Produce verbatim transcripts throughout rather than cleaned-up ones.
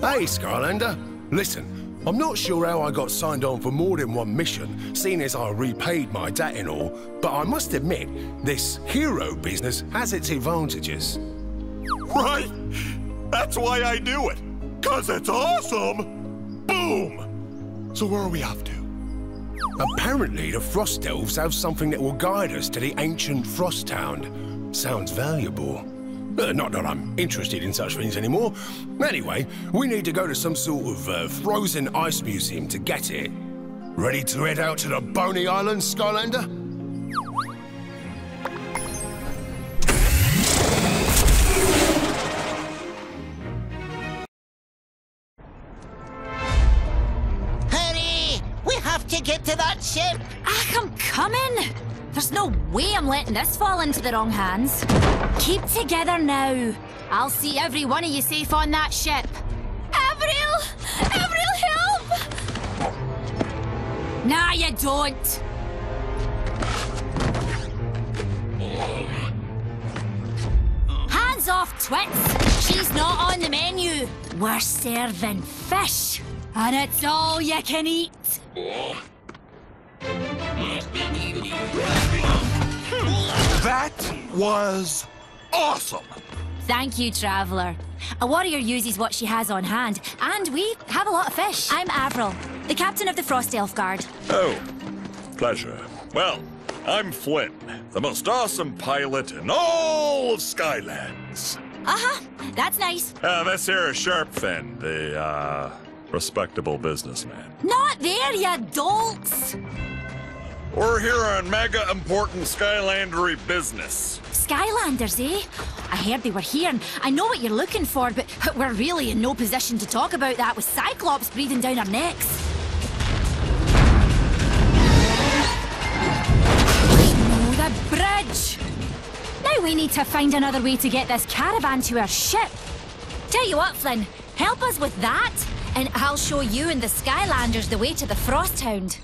Hey, Skylander. Listen, I'm not sure how I got signed on for more than one mission, seeing as I repaid my debt and all, but I must admit, this hero business has its advantages. Right? That's why I do it. Cause it's awesome! Boom! So where are we off to? Apparently the Frost Elves have something that will guide us to the ancient Frost Town. Sounds valuable. Uh, not that I'm interested in such things anymore. Anyway, we need to go to some sort of uh, frozen ice museum to get it. Ready to head out to the Boney Islands, Skylander? Hurry! We have to get to that ship! Ach, I'm coming! There's no way I'm letting this fall into the wrong hands. Keep together now. I'll see every one of you safe on that ship. Avril! Avril, help! Nah, you don't. Hands off, twits. She's not on the menu. We're serving fish, and it's all you can eat. That was awesome! Thank you, Traveller. A warrior uses what she has on hand, and we have a lot of fish. I'm Avril, the captain of the Frost Elf Guard. Oh, pleasure. Well, I'm Flynn, the most awesome pilot in all of Skylands. Uh-huh, that's nice. Uh, this here is Sharpfin, the, uh, respectable businessman. Not there, you dolts! We're here on mega important Skylandery business. Skylanders, eh? I heard they were here, and I know what you're looking for, but we're really in no position to talk about that with Cyclops breathing down our necks. Oh, the bridge! Now we need to find another way to get this caravan to our ship. Tell you what, Flynn, help us with that, and I'll show you and the Skylanders the way to the Frosthound.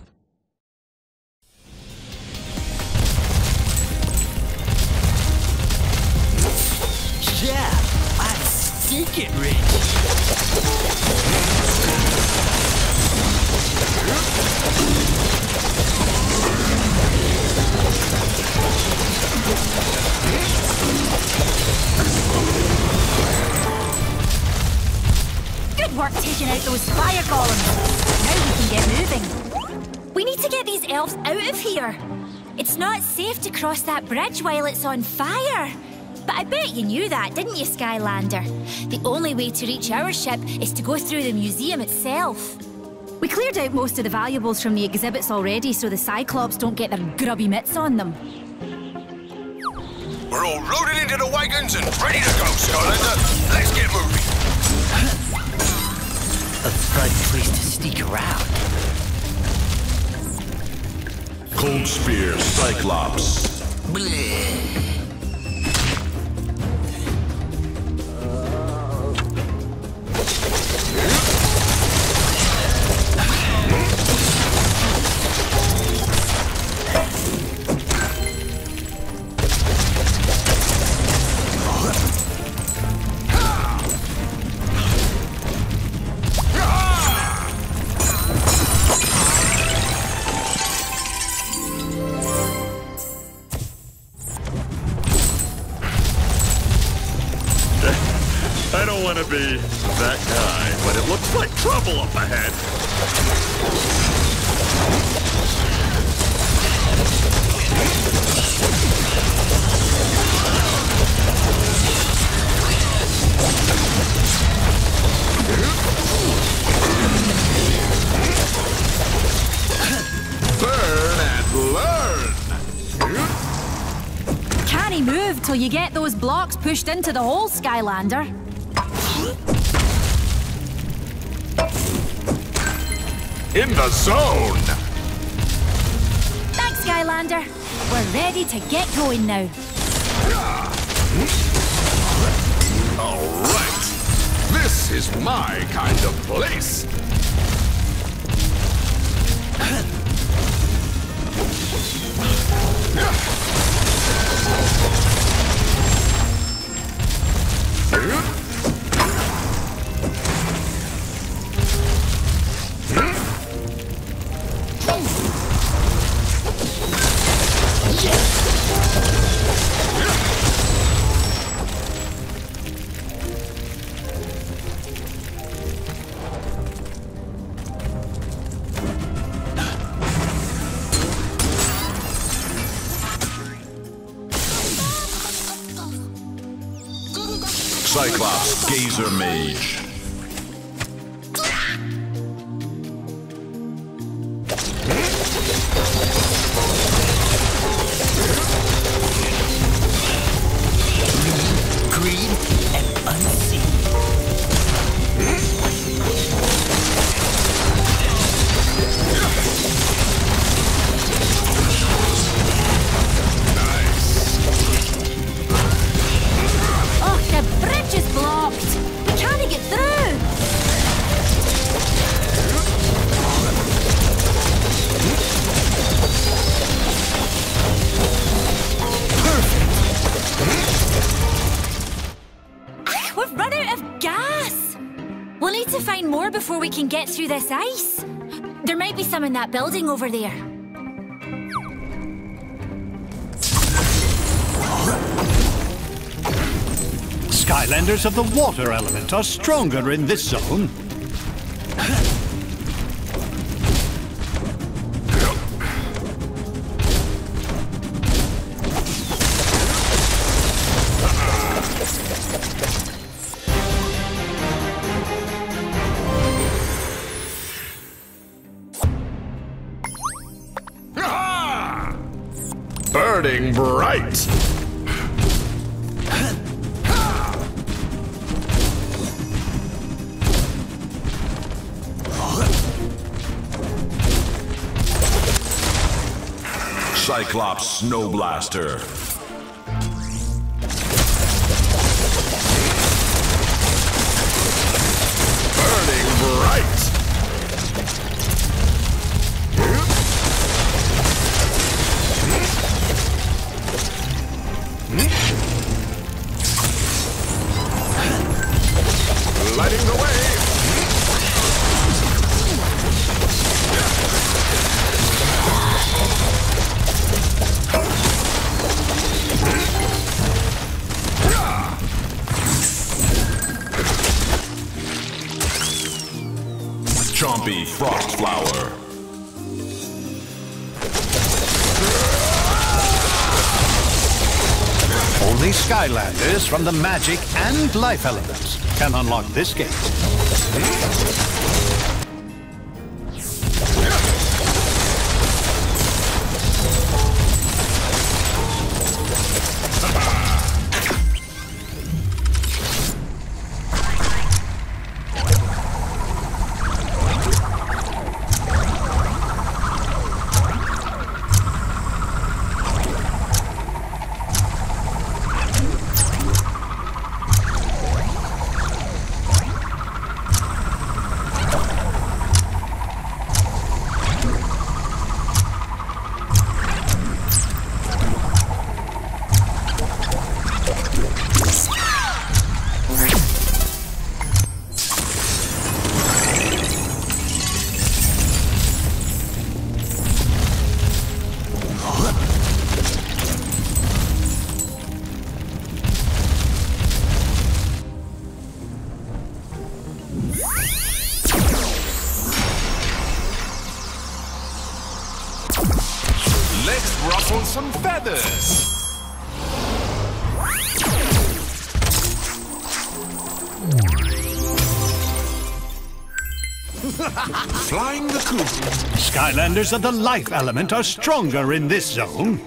Yeah, I'm stinking rich. Good work taking out those fire columns. Now we can get moving. We need to get these elves out of here. It's not safe to cross that bridge while it's on fire. But I bet you knew that, didn't you, Skylander? The only way to reach our ship is to go through the museum itself. We cleared out most of the valuables from the exhibits already, so the Cyclops don't get their grubby mitts on them. We're all loaded into the wagons and ready to go, Skylander. Let's get moving. That's right place to sneak around. Cold Spear Cyclops. Bleh. Be that guy, but it looks like trouble up ahead. Burn and learn! Can't move till you get those blocks pushed into the hole, Skylander. In the zone! Thanks, Skylander. We're ready to get going now. All right. This is my kind of place. Cyclops Gazer Mage. Through this ice. There might be some in that building over there. Skylanders of the water element are stronger in this zone. Bright. Cyclops Snowblaster. Chompy Frost Flower. Only Skylanders from the magic and life elements can unlock this gate. Flying the coop. Skylanders of the life element are stronger in this zone.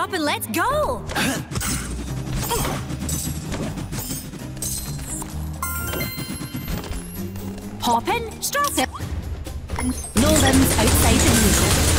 up and let's go! Poppin', Strasse. No limbs outside the music.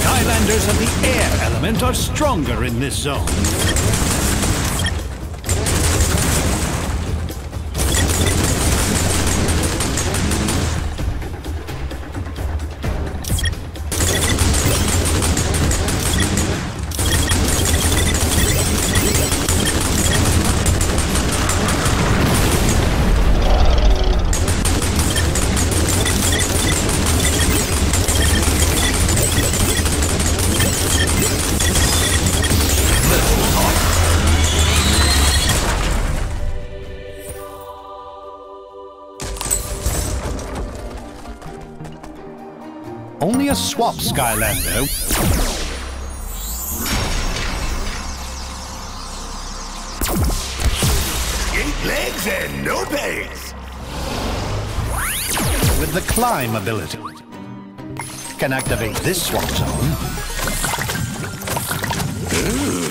Skylanders of the air element are stronger in this zone. Only a swap, Skylander. Eight legs and no pace. With the climb ability, can activate this swap zone. Ooh.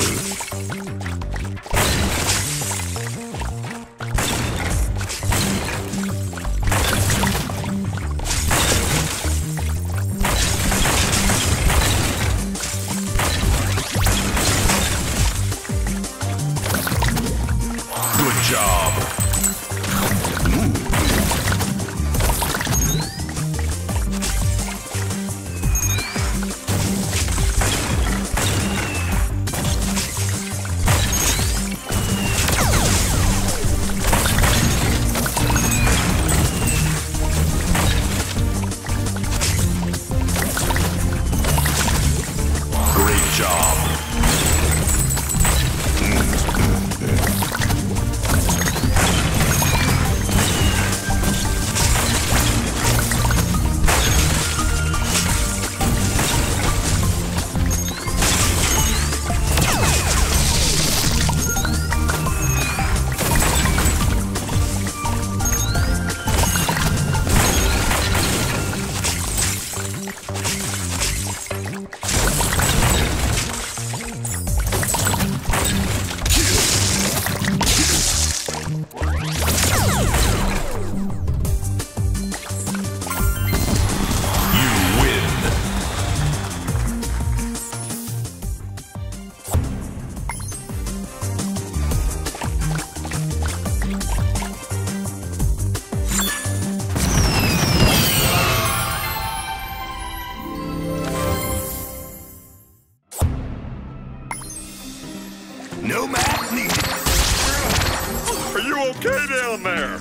Elmer,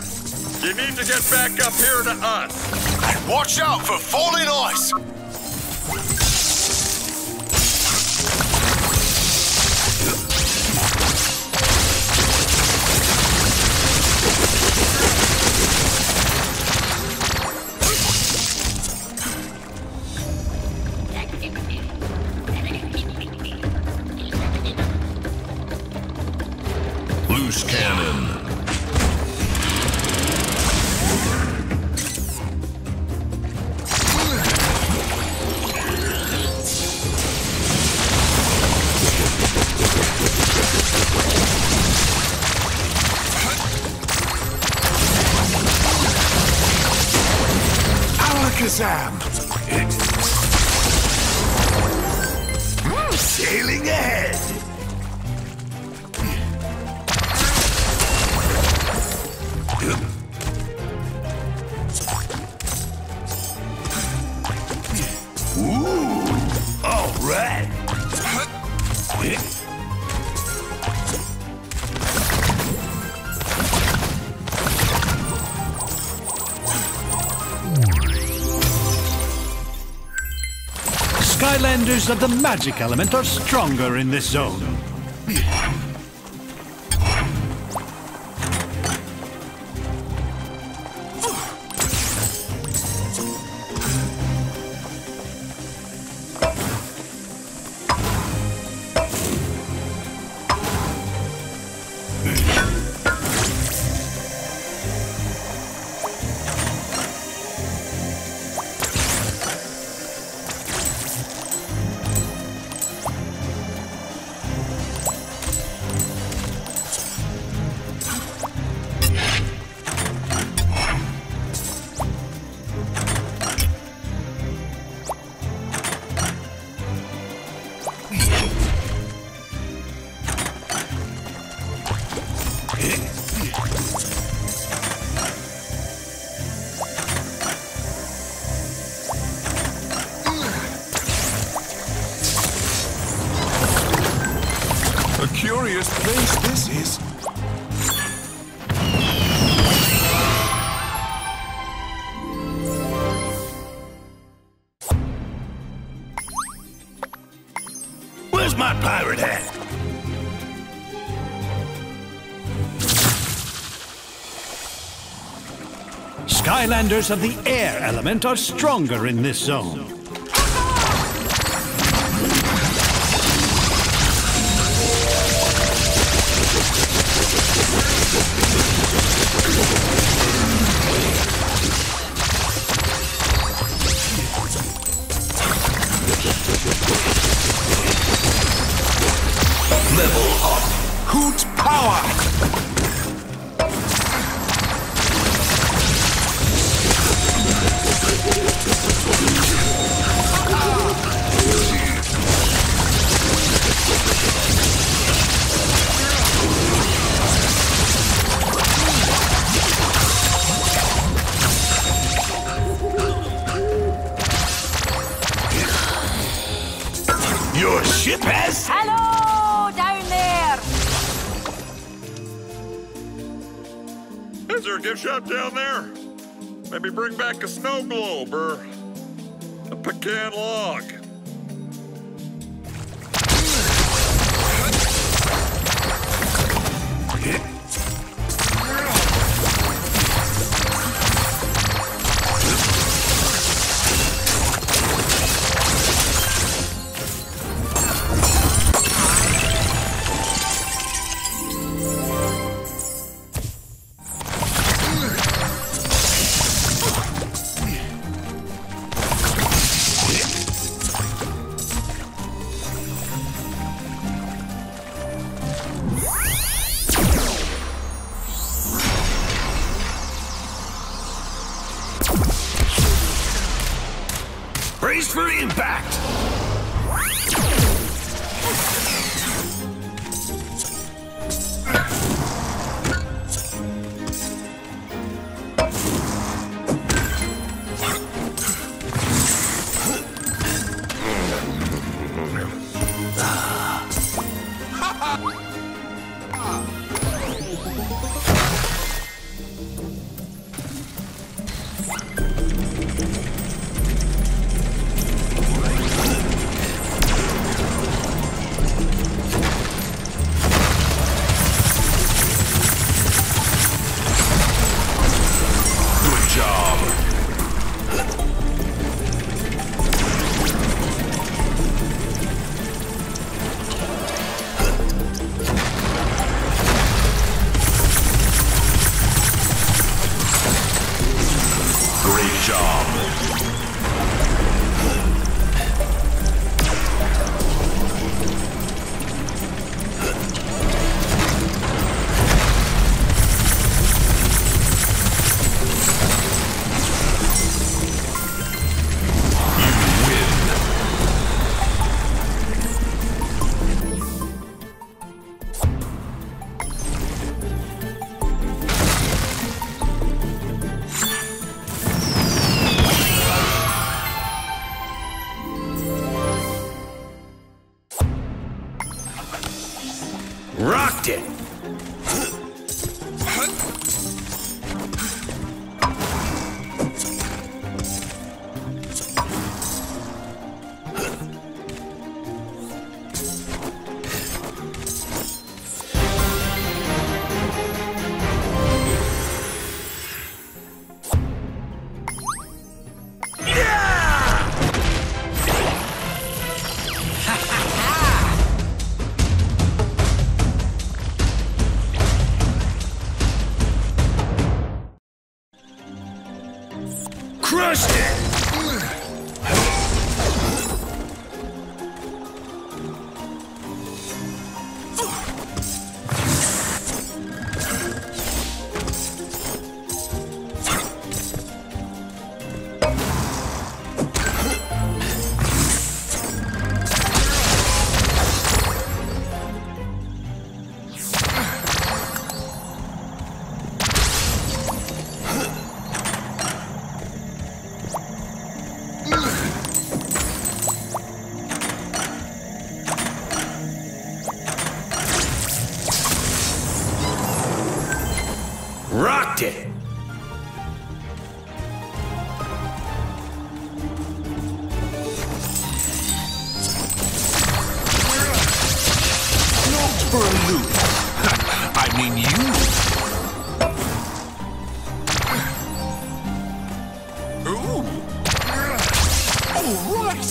you need to get back up here to us. And watch out for falling ice. Loose cannon. Sailing ahead. Ooh, all right. Skylanders of the magic element are stronger in this zone. curious place this is. Where's my pirate hat? Skylanders of the air element are stronger in this zone. Level up. Hoot power. Your ship has... Hello! Is there a gift shop down there? Maybe bring back a snow globe or a pecan log. Brace for impact! Rocked it! for a loop. I mean you. Ooh. All right.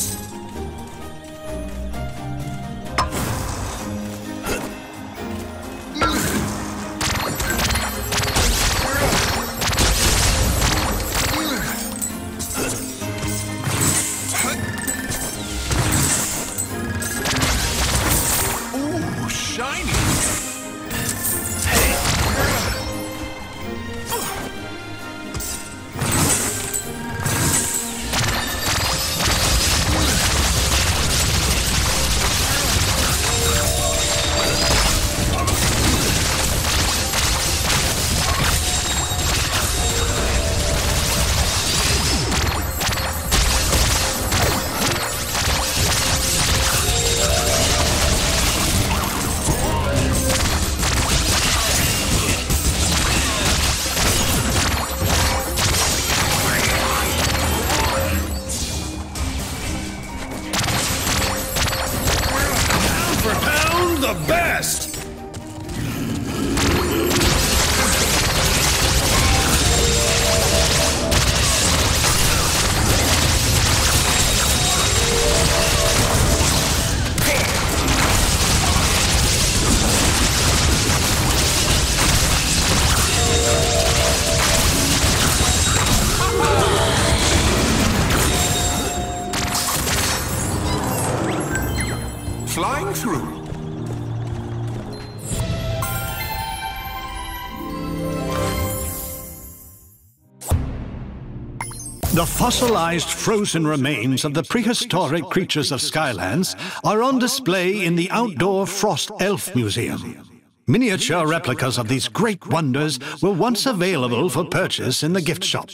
The fossilized frozen remains of the prehistoric creatures of Skylands are on display in the outdoor Frost Elf Museum. Miniature replicas of these great wonders were once available for purchase in the gift shop,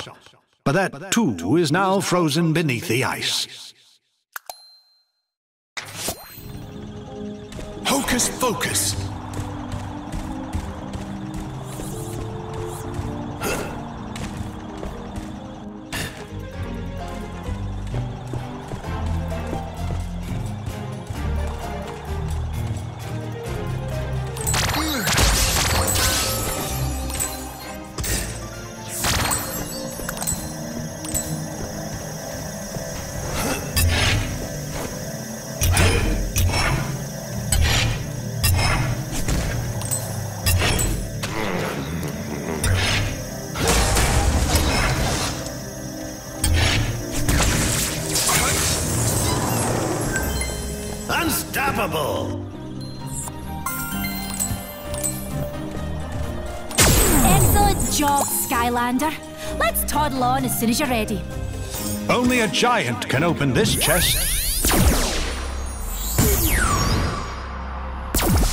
but that too is now frozen beneath the ice. Hocus Focus! Excellent job, Skylander. Let's toddle on as soon as you're ready. Only a giant can open this chest.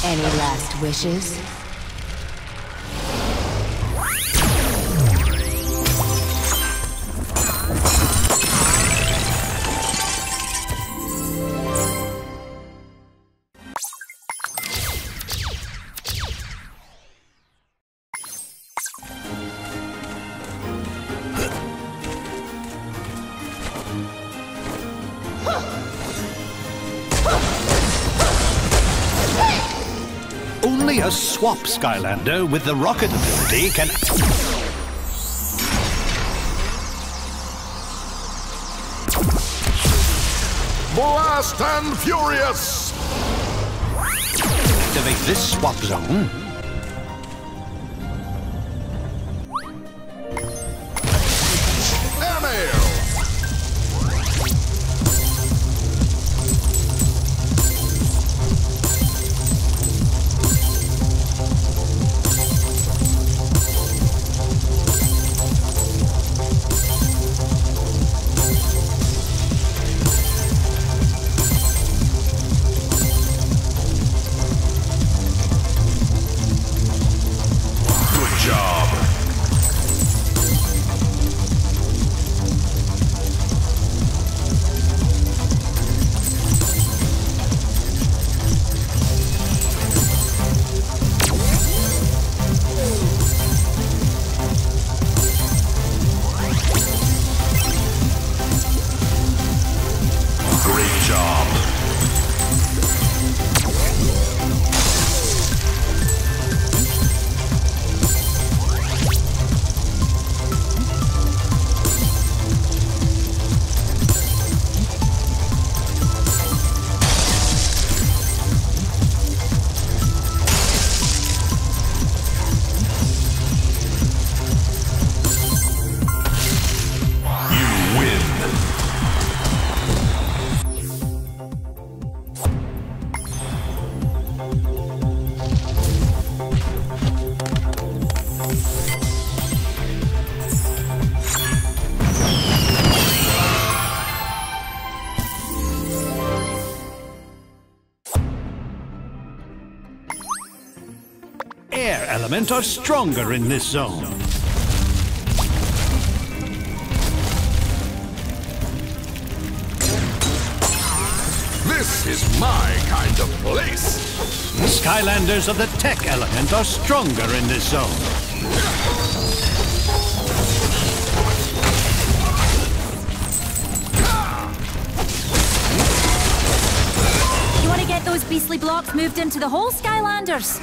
Any last wishes? Only a swap Skylander with the rocket ability can... Blast and furious! Activate this swap zone. air element are stronger in this zone. This is my kind of place. Skylanders of the tech element are stronger in this zone. Get those beastly blocks moved into the whole Skylanders.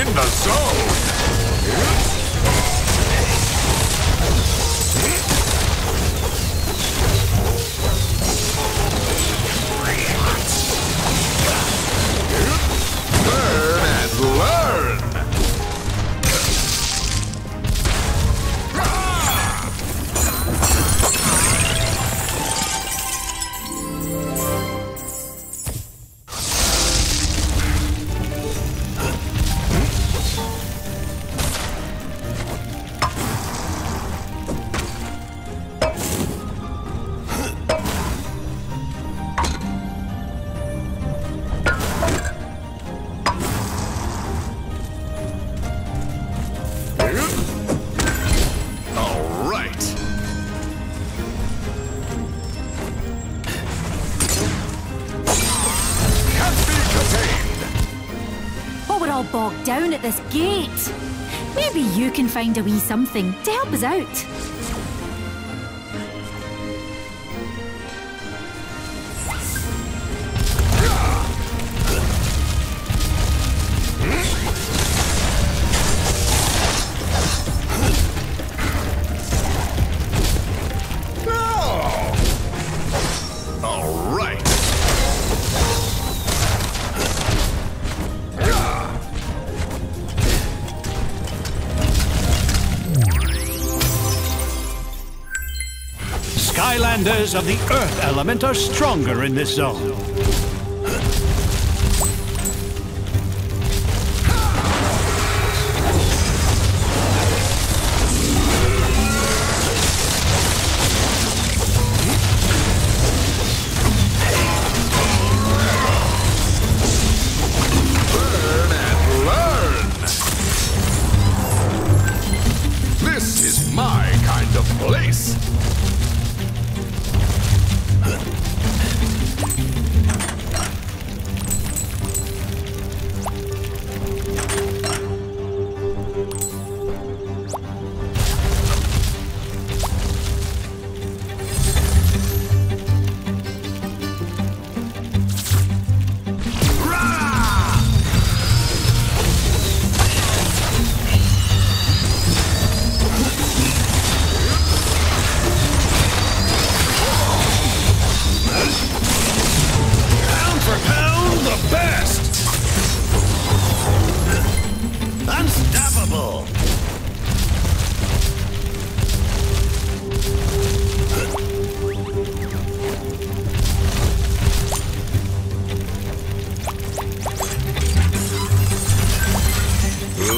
In the zone. Bogged down at this gate. Maybe you can find a wee something to help us out. Skylanders of the Earth element are stronger in this zone. Burn and learn! This is my kind of place!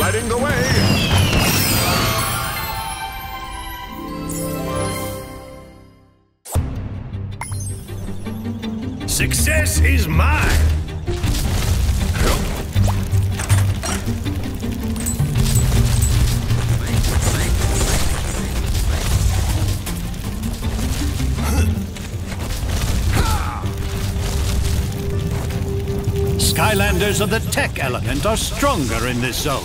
Lighting the way! Success is mine! Skylanders of the tech element are stronger in this zone.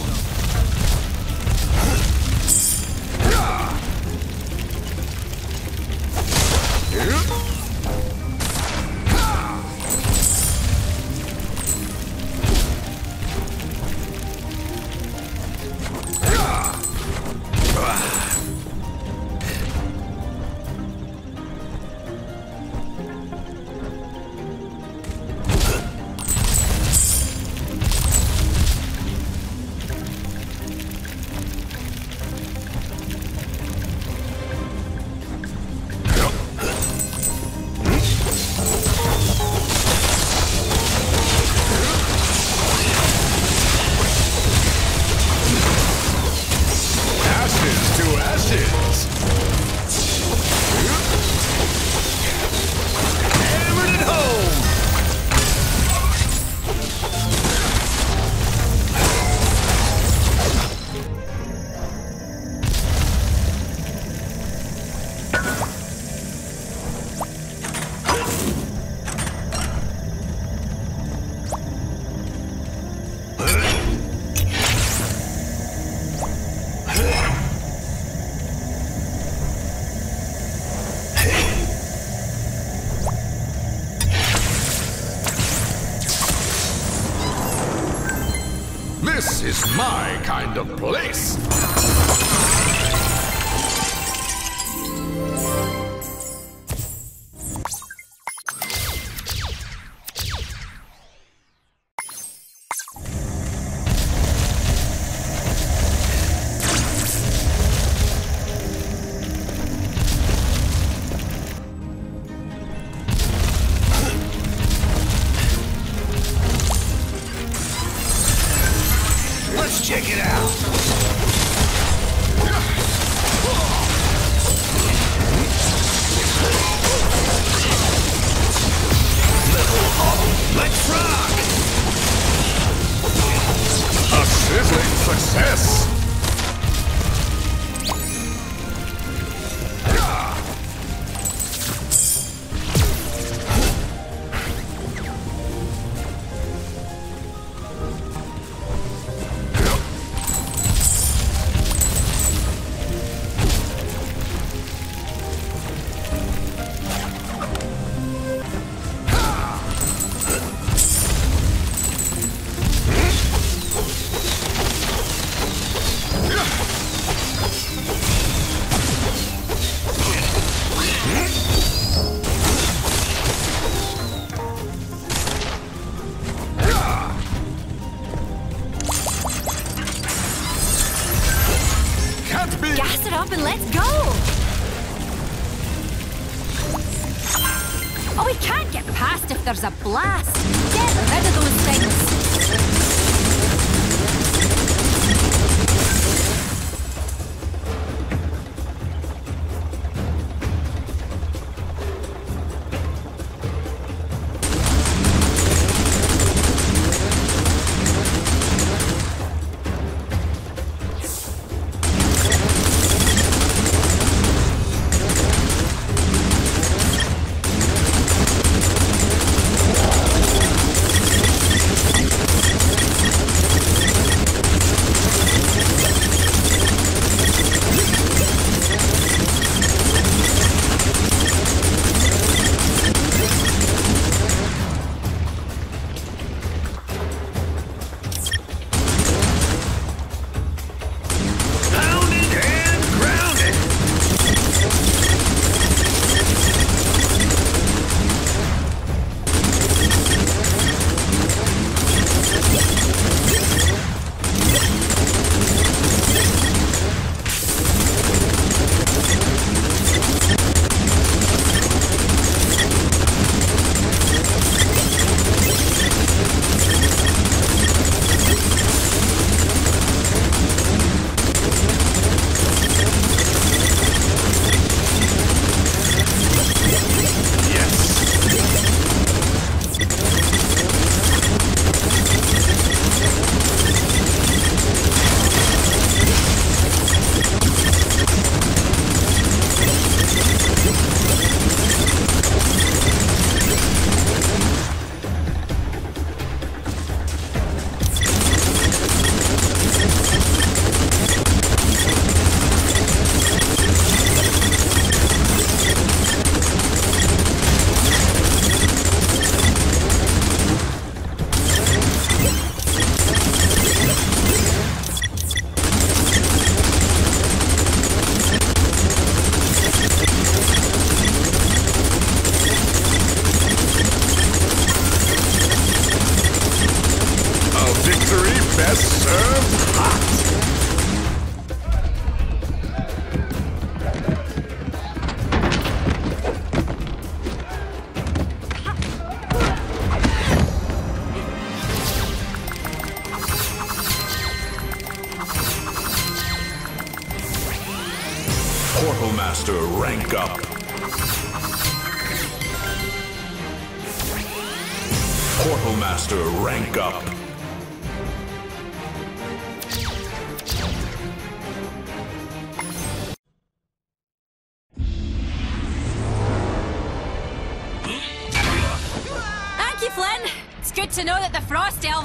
This is my kind of place.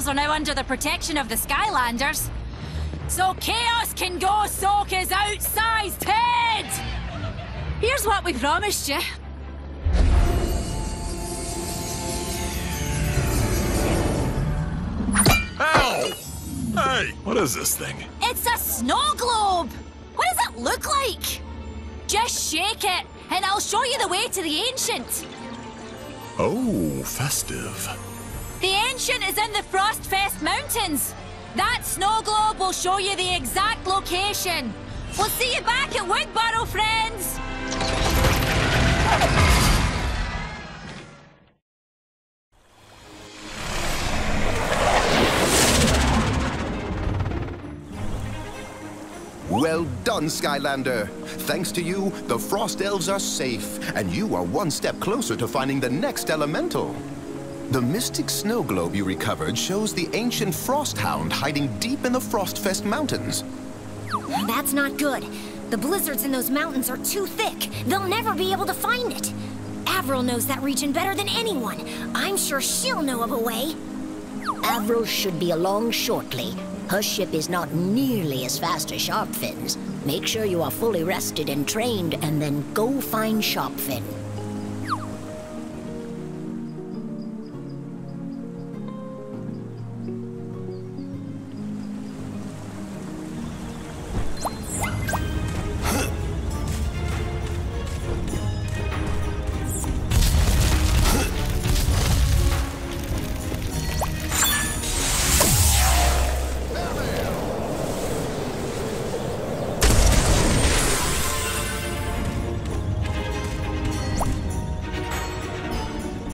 Are now under the protection of the Skylanders, so Chaos can go soak his outsized head! Here's what we promised you. Ow! I Hey, what is this thing? It's a snow globe! What does it look like? Just shake it, and I'll show you the way to the Ancient. Oh, festive. The Ancient is in the Frostfest Mountains. That snow globe will show you the exact location. We'll see you back at Wigborow, friends! Well done, Skylander. Thanks to you, the Frost Elves are safe, and you are one step closer to finding the next elemental. The mystic snow globe you recovered shows the ancient Frosthound hiding deep in the Frostfest Mountains. That's not good. The blizzards in those mountains are too thick. They'll never be able to find it. Avril knows that region better than anyone. I'm sure she'll know of a way. Avril should be along shortly. Her ship is not nearly as fast as Sharpfin's. Make sure you are fully rested and trained, and then go find Sharpfin.